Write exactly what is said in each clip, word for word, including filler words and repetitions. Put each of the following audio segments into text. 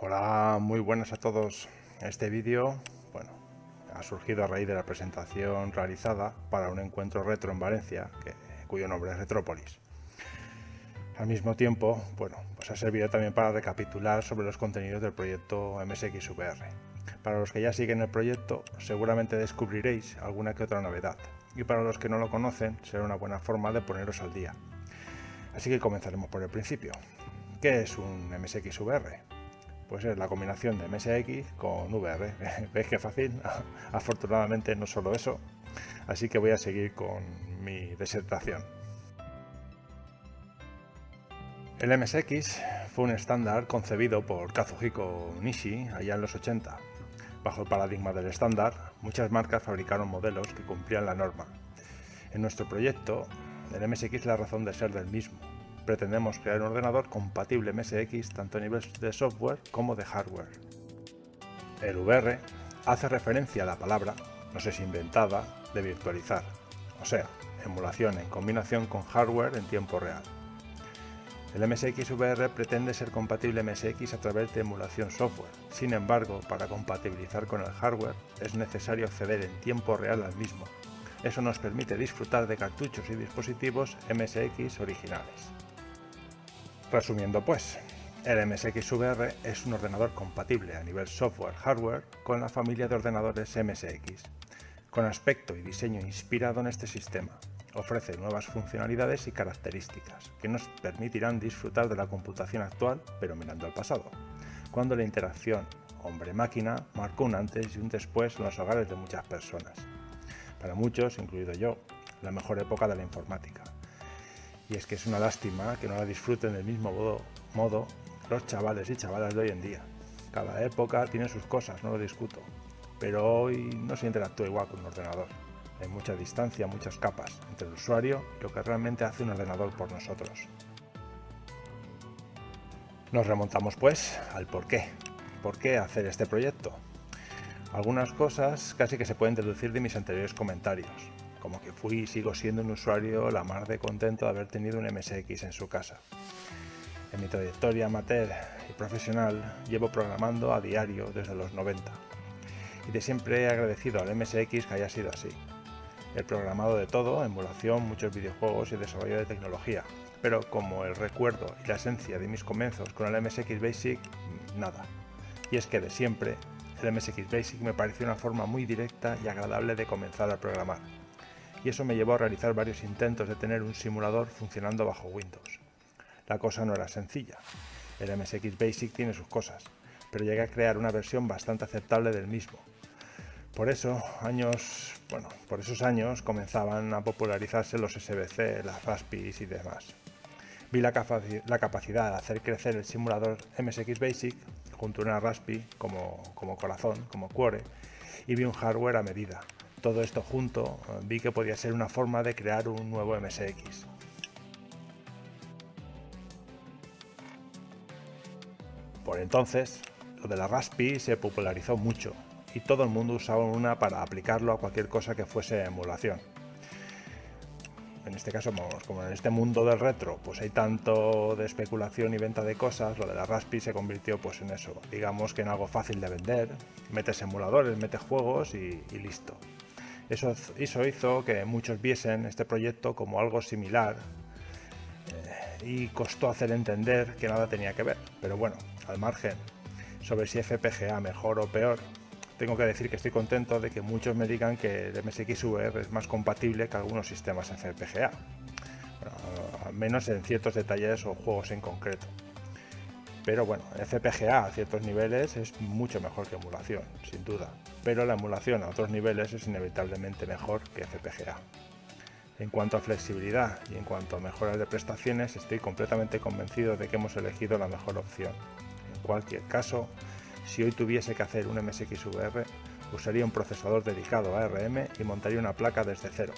Hola, muy buenas a todos. Este vídeo, bueno, ha surgido a raíz de la presentación realizada para un encuentro retro en Valencia, que, cuyo nombre es Retrópolis. Al mismo tiempo, bueno, pues ha servido también para recapitular sobre los contenidos del proyecto M S X V R. Para los que ya siguen el proyecto, seguramente descubriréis alguna que otra novedad, y para los que no lo conocen, será una buena forma de poneros al día. Así que comenzaremos por el principio. ¿Qué es un M S X V R? Pues es la combinación de M S X con V R. ¿Veis qué fácil? Afortunadamente no solo eso, así que voy a seguir con mi disertación. El M S X fue un estándar concebido por Kazuhiko Nishi allá en los ochenta. Bajo el paradigma del estándar, muchas marcas fabricaron modelos que cumplían la norma. En nuestro proyecto, el M S X es la razón de ser del mismo. Pretendemos crear un ordenador compatible M S X tanto a nivel de software como de hardware. El V R hace referencia a la palabra, no sé si inventada, de virtualizar, o sea, emulación en combinación con hardware en tiempo real. El M S X V R pretende ser compatible M S X a través de emulación software, sin embargo, para compatibilizar con el hardware es necesario acceder en tiempo real al mismo. Eso nos permite disfrutar de cartuchos y dispositivos M S X originales. Resumiendo pues, el M S X V R es un ordenador compatible a nivel software-hardware con la familia de ordenadores M S X, con aspecto y diseño inspirado en este sistema. Ofrece nuevas funcionalidades y características que nos permitirán disfrutar de la computación actual, pero mirando al pasado, cuando la interacción hombre-máquina marcó un antes y un después en los hogares de muchas personas. Para muchos, incluido yo, la mejor época de la informática. Y es que es una lástima que no la disfruten del mismo modo, modo los chavales y chavalas de hoy en día. Cada época tiene sus cosas, no lo discuto, pero hoy no se interactúa igual con un ordenador. Hay mucha distancia, muchas capas entre el usuario y lo que realmente hace un ordenador por nosotros. Nos remontamos pues al por qué. ¿Por qué hacer este proyecto? Algunas cosas casi que se pueden deducir de mis anteriores comentarios, como que fui y sigo siendo un usuario la mar de contento de haber tenido un M S X en su casa. En mi trayectoria amateur y profesional llevo programando a diario desde los noventa, y de siempre he agradecido al M S X que haya sido así. He programado de todo, emulación, muchos videojuegos y desarrollo de tecnología, pero como el recuerdo y la esencia de mis comienzos con el M S X Basic, nada. Y es que de siempre, el M S X Basic me pareció una forma muy directa y agradable de comenzar a programar, y eso me llevó a realizar varios intentos de tener un simulador funcionando bajo Windows. La cosa no era sencilla, el M S X Basic tiene sus cosas, pero llegué a crear una versión bastante aceptable del mismo. Por eso, años, bueno, por esos años comenzaban a popularizarse los S B C, las Raspis y demás. Vi la, capaci la capacidad de hacer crecer el simulador M S X Basic junto a una Raspi como, como corazón, como cuore, y vi un hardware a medida. Todo esto junto vi que podía ser una forma de crear un nuevo M S X. Por entonces, lo de la Raspi se popularizó mucho, y todo el mundo usaba una para aplicarlo a cualquier cosa que fuese emulación. En este caso, como en este mundo del retro, pues hay tanto de especulación y venta de cosas, lo de la Raspi se convirtió pues en eso, digamos que en algo fácil de vender, metes emuladores, metes juegos y, y listo. Eso, eso hizo que muchos viesen este proyecto como algo similar, eh, y costó hacer entender que nada tenía que ver, pero bueno, al margen, sobre si F P G A mejor o peor, tengo que decir que estoy contento de que muchos me digan que el M S X V R es más compatible que algunos sistemas F P G A, bueno, al menos en ciertos detalles o juegos en concreto. Pero bueno, F P G A a ciertos niveles es mucho mejor que emulación, sin duda, pero la emulación a otros niveles es inevitablemente mejor que F P G A. En cuanto a flexibilidad y en cuanto a mejoras de prestaciones, estoy completamente convencido de que hemos elegido la mejor opción. En cualquier caso, si hoy tuviese que hacer un M S X V R, usaría un procesador dedicado a A R M y montaría una placa desde cero.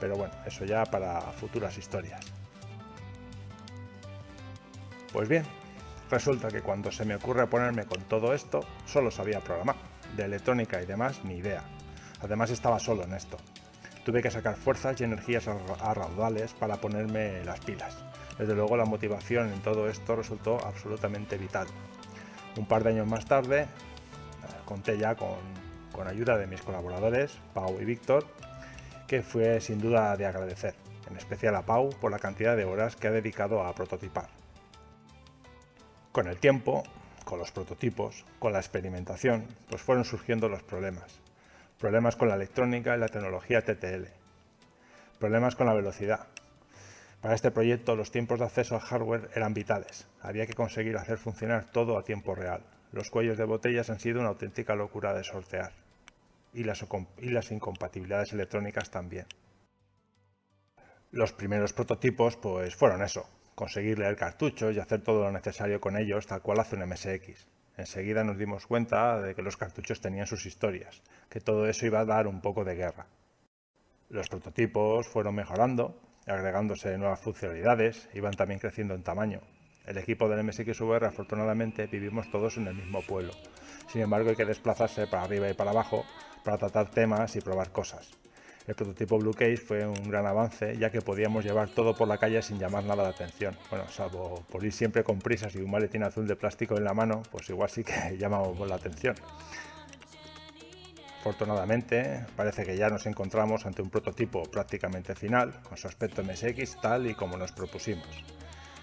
Pero bueno, eso ya para futuras historias. Pues bien, resulta que cuando se me ocurre ponerme con todo esto, solo sabía programar. De electrónica y demás, ni idea. Además estaba solo en esto. Tuve que sacar fuerzas y energías a raudales para ponerme las pilas. Desde luego la motivación en todo esto resultó absolutamente vital. Un par de años más tarde eh, conté ya con, con ayuda de mis colaboradores, Pau y Víctor, que fue sin duda de agradecer, en especial a Pau por la cantidad de horas que ha dedicado a prototipar. Con el tiempo, con los prototipos, con la experimentación, pues fueron surgiendo los problemas. Problemas con la electrónica y la tecnología T T L. Problemas con la velocidad. Para este proyecto los tiempos de acceso al hardware eran vitales. Había que conseguir hacer funcionar todo a tiempo real. Los cuellos de botellas han sido una auténtica locura de sortear. Y las, y las incompatibilidades electrónicas también. Los primeros prototipos pues fueron eso. Conseguir leer cartuchos y hacer todo lo necesario con ellos tal cual hace un M S X. Enseguida nos dimos cuenta de que los cartuchos tenían sus historias, que todo eso iba a dar un poco de guerra. Los prototipos fueron mejorando, agregándose nuevas funcionalidades, iban también creciendo en tamaño. El equipo del M S X V R, afortunadamente, vivimos todos en el mismo pueblo. Sin embargo, hay que desplazarse para arriba y para abajo para tratar temas y probar cosas. El prototipo Blue Case fue un gran avance, ya que podíamos llevar todo por la calle sin llamar nada la atención. Bueno, salvo por ir siempre con prisas y un maletín azul de plástico en la mano, pues igual sí que llamamos la atención. Afortunadamente, parece que ya nos encontramos ante un prototipo prácticamente final, con su aspecto M S X tal y como nos propusimos.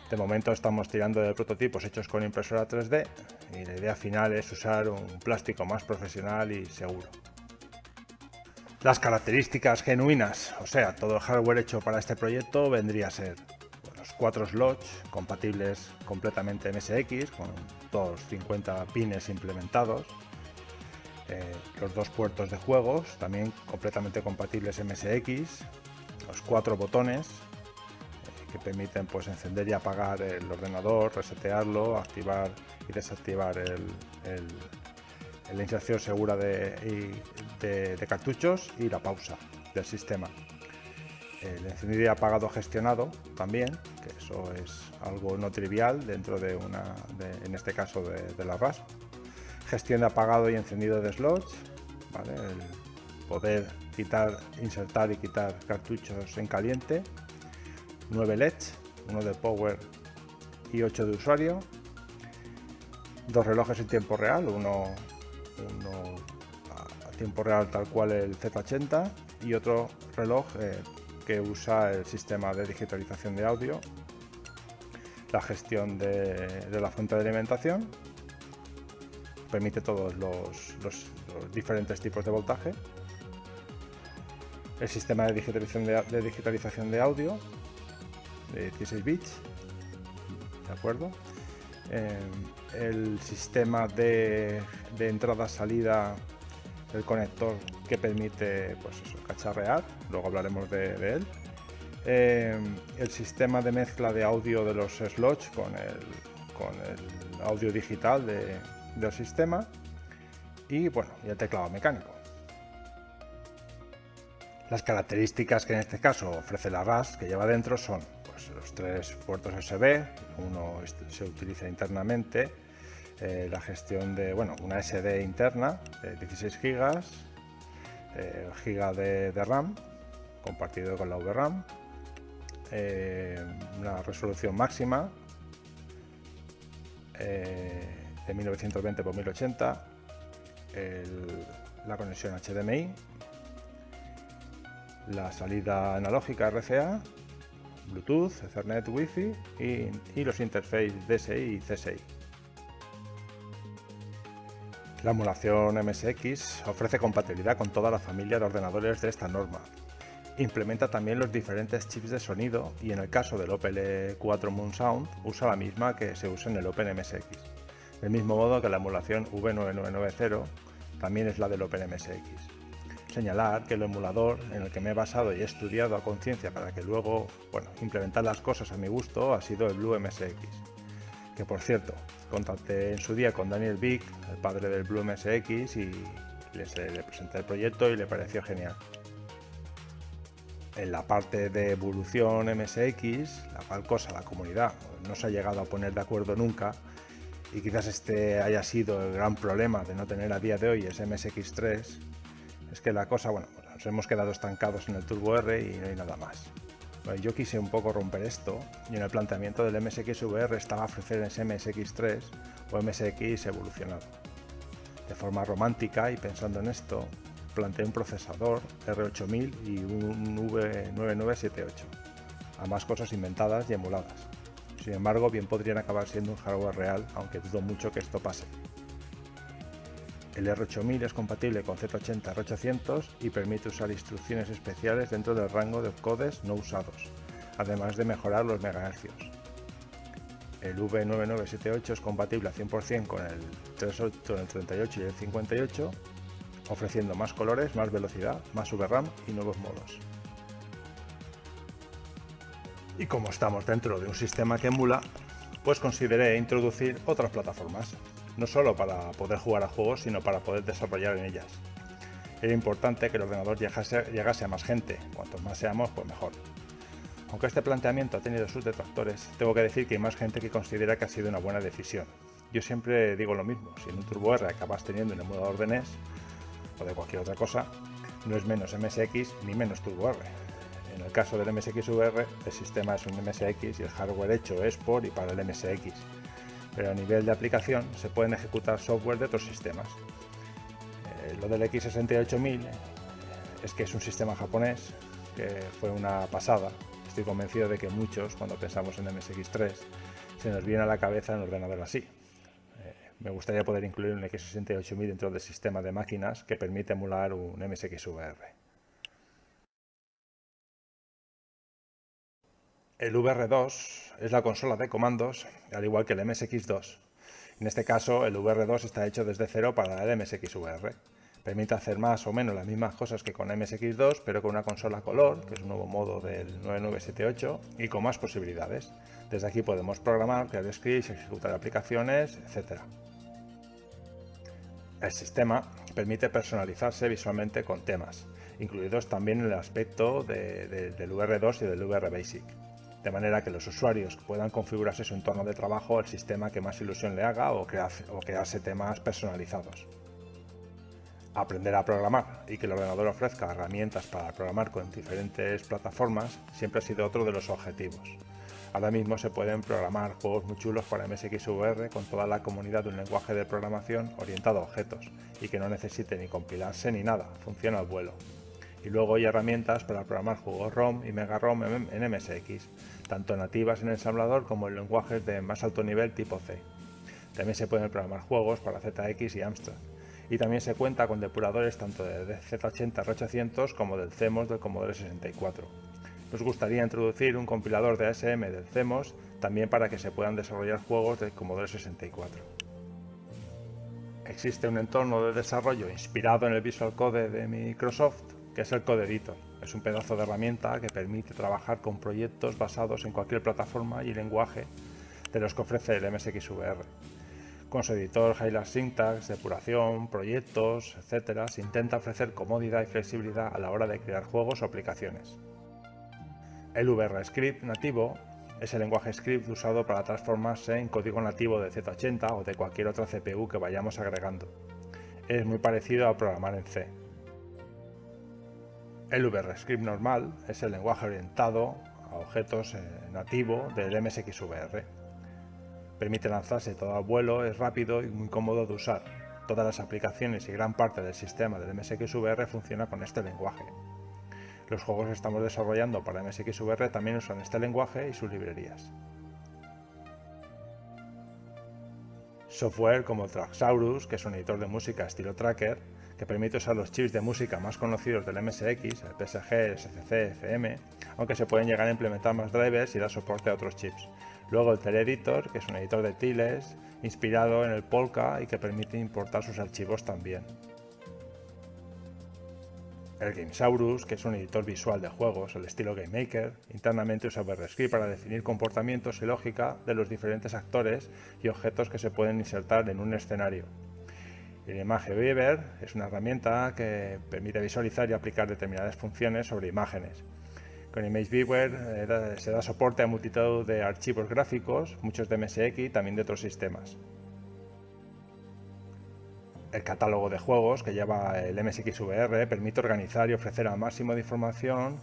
De momento estamos tirando de prototipos hechos con impresora tres D y la idea final es usar un plástico más profesional y seguro. Las características genuinas, o sea, todo el hardware hecho para este proyecto vendría a ser los cuatro slots compatibles completamente M S X con todos los cincuenta pines implementados, eh, los dos puertos de juegos también completamente compatibles M S X, los cuatro botones eh, que permiten pues encender y apagar el ordenador, resetearlo, activar y desactivar el, el la inserción segura de, de, de cartuchos y la pausa del sistema. El encendido y apagado gestionado también, que eso es algo no trivial dentro de una, de, en este caso de, de la R A S. Gestión de apagado y encendido de slots, ¿vale? El poder quitar, insertar y quitar cartuchos en caliente. nueve L E Ds, uno de power y ocho de usuario. Dos relojes en tiempo real, uno uno a tiempo real tal cual el Z ochenta y otro reloj eh, que usa el sistema de digitalización de audio, la gestión de, de la fuente de alimentación, permite todos los, los, los diferentes tipos de voltaje, el sistema de digitalización de, de, digitalización de audio de dieciséis bits, ¿de acuerdo? Eh, el sistema de, de entrada-salida del conector que permite pues eso, cacharrear, luego hablaremos de, de él, eh, el sistema de mezcla de audio de los slots con el, con el audio digital de, del sistema y, bueno, y el teclado mecánico. Las características que en este caso ofrece la R A S que lleva dentro son pues, los tres puertos U S B, uno se utiliza internamente, eh, la gestión de bueno, una S D interna de dieciséis gigas, eh, giga de, de RAM compartido con la V RAM, eh, una resolución máxima eh, de mil novecientos veinte por mil ochenta, el, la conexión H D M I, la salida analógica R C A, Bluetooth, Ethernet, Wi-Fi y, y los interfaces D S I y C S I. La emulación M S X ofrece compatibilidad con toda la familia de ordenadores de esta norma. Implementa también los diferentes chips de sonido y en el caso del O P L cuatro Moonsound usa la misma que se usa en el OpenMSX. Del mismo modo que la emulación V nueve nueve nueve cero también es la del OpenMSX. Señalar que el emulador en el que me he basado y he estudiado a conciencia para que luego bueno, implementar las cosas a mi gusto ha sido el Blue M S X, que por cierto, contacté en su día con Daniel Vic, el padre del Blue M S X, y les, le presenté el proyecto y le pareció genial. En la parte de evolución M S X, la cual cosa, la comunidad, no se ha llegado a poner de acuerdo nunca, y quizás este haya sido el gran problema de no tener a día de hoy ese M S X tres, es que la cosa, bueno, nos hemos quedado estancados en el Turbo R y no hay nada más. Yo quise un poco romper esto y en el planteamiento del M S X V R estaba ofrecer el M S X tres o M S X evolucionado. De forma romántica y pensando en esto, planteé un procesador R ocho mil y un V nueve nueve siete ocho, ambas cosas inventadas y emuladas. Sin embargo, bien podrían acabar siendo un hardware real, aunque dudo mucho que esto pase. El R ocho mil es compatible con Z ochenta R ochocientos y permite usar instrucciones especiales dentro del rango de opcodes no usados, además de mejorar los megahercios. El V nueve nueve siete ocho es compatible al cien por cien con el treinta y ocho, el treinta y ocho y el cincuenta y ocho, ofreciendo más colores, más velocidad, más V RAM y nuevos modos. Y como estamos dentro de un sistema que emula, pues consideré introducir otras plataformas, no solo para poder jugar a juegos, sino para poder desarrollar en ellas. Era importante que el ordenador llegase, llegase a más gente, cuantos más seamos, pues mejor. Aunque este planteamiento ha tenido sus detractores, tengo que decir que hay más gente que considera que ha sido una buena decisión. Yo siempre digo lo mismo, si en un Turbo R acabas teniendo un emulador de N E S, o de cualquier otra cosa, no es menos M S X ni menos Turbo R. En el caso del M S X V R, el sistema es un M S X y el hardware hecho es por y para el M S X. Pero a nivel de aplicación se pueden ejecutar software de otros sistemas. Eh, lo del X sesenta y ocho mil eh, es que es un sistema japonés que fue una pasada. Estoy convencido de que muchos, cuando pensamos en M S X tres, se nos viene a la cabeza en el ordenador así. Eh, me gustaría poder incluir un X sesenta y ocho mil dentro del sistema de máquinas que permite emular un M S X V R. El V R dos es la consola de comandos, al igual que el M S X dos. En este caso, el V R dos está hecho desde cero para el M S X V R. Permite hacer más o menos las mismas cosas que con M S X dos, pero con una consola color, que es un nuevo modo del nueve nueve siete ocho, y con más posibilidades. Desde aquí podemos programar, crear scripts, ejecutar aplicaciones, etcétera. El sistema permite personalizarse visualmente con temas, incluidos también en el aspecto de, de, del V R dos y del V R Basic. De manera que los usuarios puedan configurarse su entorno de trabajo al sistema que más ilusión le haga o, crear, o crearse temas personalizados. Aprender a programar y que el ordenador ofrezca herramientas para programar con diferentes plataformas siempre ha sido otro de los objetivos. Ahora mismo se pueden programar juegos muy chulos para M S X V R con toda la comunidad de un lenguaje de programación orientado a objetos y que no necesite ni compilarse ni nada, funciona al vuelo. Y luego hay herramientas para programar juegos ROM y Mega ROM en M S X, tanto nativas en el ensamblador como en lenguajes de más alto nivel tipo C. También se pueden programar juegos para Z X y AMSTRAD. Y también se cuenta con depuradores tanto de Z ochenta R ochocientos como del CEMOS del Commodore sesenta y cuatro. Nos gustaría introducir un compilador de A S M del CEMOS también para que se puedan desarrollar juegos del Commodore sesenta y cuatro. Existe un entorno de desarrollo inspirado en el Visual Code de Microsoft, que es el Code Editor. Es un pedazo de herramienta que permite trabajar con proyectos basados en cualquier plataforma y lenguaje de los que ofrece el M S X V R. Con su editor, highlight syntax, depuración, proyectos, etcétera, se intenta ofrecer comodidad y flexibilidad a la hora de crear juegos o aplicaciones. El V R Script nativo es el lenguaje script usado para transformarse en código nativo de Z ochenta o de cualquier otra C P U que vayamos agregando. Es muy parecido a programar en C. El V R Script normal es el lenguaje orientado a objetos eh, nativo del M S X V R. Permite lanzarse todo al vuelo, es rápido y muy cómodo de usar. Todas las aplicaciones y gran parte del sistema del M S X V R funciona con este lenguaje. Los juegos que estamos desarrollando para M S X V R también usan este lenguaje y sus librerías. Software como Traxaurus, que es un editor de música estilo tracker, que permite usar los chips de música más conocidos del M S X, el P S G, el S C C, F M, aunque se pueden llegar a implementar más drivers y dar soporte a otros chips. Luego el Tile Editor, que es un editor de tiles inspirado en el Polka y que permite importar sus archivos también. El Gamesaurus, que es un editor visual de juegos, el estilo GameMaker, internamente usa V R Script para definir comportamientos y lógica de los diferentes actores y objetos que se pueden insertar en un escenario. El Image Viewer es una herramienta que permite visualizar y aplicar determinadas funciones sobre imágenes. Con Image Viewer eh, da, se da soporte a multitud de archivos gráficos, muchos de M S X y también de otros sistemas. El catálogo de juegos que lleva el M S X V R permite organizar y ofrecer al máximo de información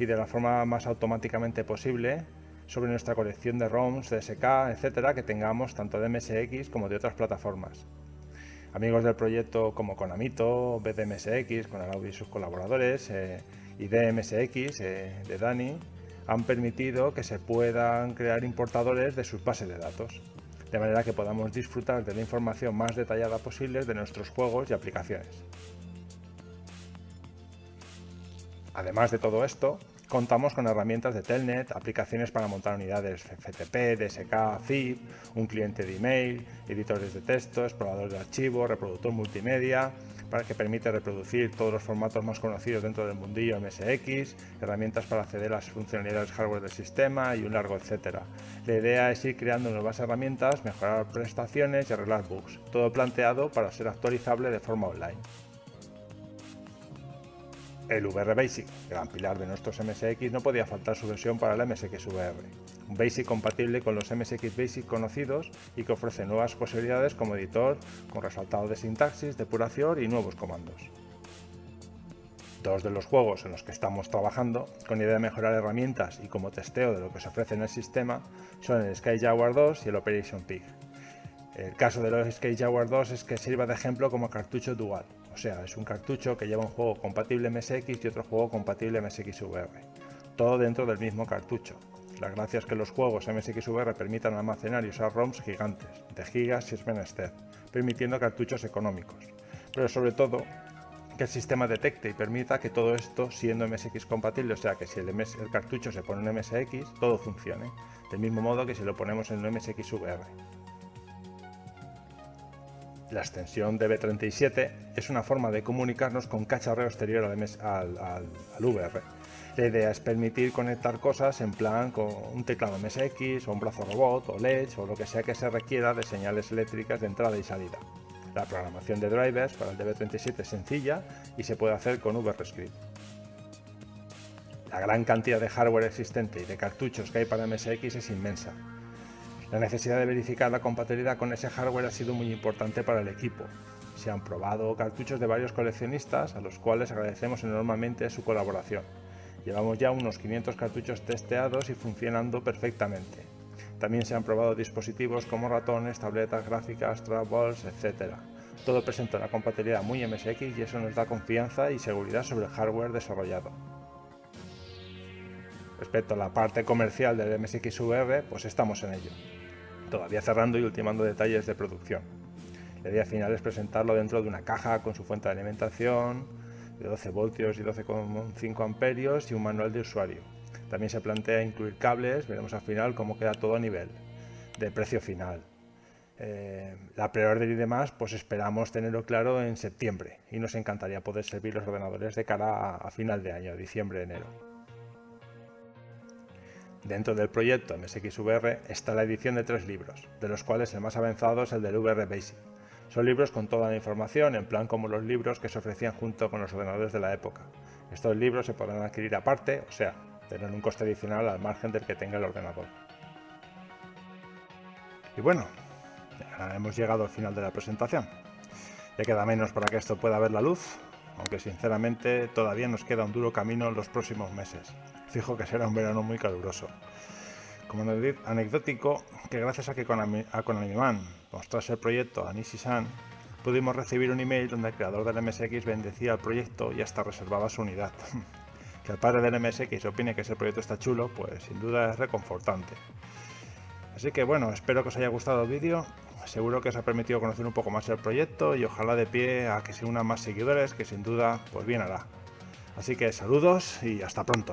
y de la forma más automáticamente posible sobre nuestra colección de ROMs, D S K, etcétera, que tengamos tanto de M S X como de otras plataformas. Amigos del proyecto como Konamito, B D M S X, con Alaudi y sus colaboradores, eh, y D M S X eh, de Dani, han permitido que se puedan crear importadores de sus bases de datos, de manera que podamos disfrutar de la información más detallada posible de nuestros juegos y aplicaciones. Además de todo esto, contamos con herramientas de Telnet, aplicaciones para montar unidades F T P, D S K, zip, un cliente de email, editores de texto, explorador de archivos, reproductor multimedia, para que permite reproducir todos los formatos más conocidos dentro del mundillo M S X, herramientas para acceder a las funcionalidades hardware del sistema y un largo etcétera. La idea es ir creando nuevas herramientas, mejorar prestaciones y arreglar bugs, todo planteado para ser actualizable de forma online. El V R Basic, gran pilar de nuestros M S X, no podía faltar su versión para el M S X V R. Un Basic compatible con los M S X Basic conocidos y que ofrece nuevas posibilidades como editor, con resaltado de sintaxis, depuración y nuevos comandos. Dos de los juegos en los que estamos trabajando, con idea de mejorar herramientas y como testeo de lo que se ofrece en el sistema, son el SkyJaguar dos y el Operation Pig. El caso de los SkyJaguar dos es que sirva de ejemplo como cartucho dual. O sea, es un cartucho que lleva un juego compatible M S X y otro juego compatible M S X V R, todo dentro del mismo cartucho. La gracia es que los juegos M S X V R permitan almacenar y usar ROMs gigantes, de gigas si es menester, permitiendo cartuchos económicos, pero sobre todo que el sistema detecte y permita que todo esto siendo M S X compatible, o sea que si el, M S, el cartucho se pone en M S X, todo funcione, del mismo modo que si lo ponemos en un M S X V R. La extensión de D B treinta y siete es una forma de comunicarnos con cacharreo exterior al, al, al V R. La idea es permitir conectar cosas en plan con un teclado M S X, o un brazo robot, o L E Ds, o lo que sea que se requiera de señales eléctricas de entrada y salida. La programación de drivers para el D B treinta y siete es sencilla y se puede hacer con V R Script. La gran cantidad de hardware existente y de cartuchos que hay para M S X es inmensa. La necesidad de verificar la compatibilidad con ese hardware ha sido muy importante para el equipo. Se han probado cartuchos de varios coleccionistas, a los cuales agradecemos enormemente su colaboración. Llevamos ya unos quinientos cartuchos testeados y funcionando perfectamente. También se han probado dispositivos como ratones, tabletas, gráficas, trackballs, etcétera. Todo presenta una compatibilidad muy M S X y eso nos da confianza y seguridad sobre el hardware desarrollado. Respecto a la parte comercial del M S X V R, pues estamos en ello, todavía cerrando y ultimando detalles de producción. La idea final es presentarlo dentro de una caja con su fuente de alimentación de doce voltios y doce coma cinco amperios y un manual de usuario. También se plantea incluir cables, veremos al final cómo queda todo a nivel de precio final. Eh, la pre-order y demás, pues esperamos tenerlo claro en septiembre y nos encantaría poder servir los ordenadores de cara a, a final de año, diciembre-enero. Dentro del proyecto M S X V R está la edición de tres libros, de los cuales el más avanzado es el del V R Basic. Son libros con toda la información, en plan como los libros que se ofrecían junto con los ordenadores de la época. Estos libros se podrán adquirir aparte, o sea, tener un coste adicional al margen del que tenga el ordenador. Y bueno, ya hemos llegado al final de la presentación. Ya queda menos para que esto pueda ver la luz, aunque sinceramente todavía nos queda un duro camino en los próximos meses. Fijo que será un verano muy caluroso. Como anecdótico, que gracias a que Konami, a Konamiman mostrase el proyecto a Nishi-san, pudimos recibir un email donde el creador del M S X bendecía el proyecto y hasta reservaba su unidad. Que el padre del M S X opine que ese proyecto está chulo, pues sin duda es reconfortante. Así que bueno, espero que os haya gustado el vídeo, seguro que os ha permitido conocer un poco más el proyecto y ojalá de pie a que se unan más seguidores, que sin duda pues bien hará. Así que saludos y hasta pronto.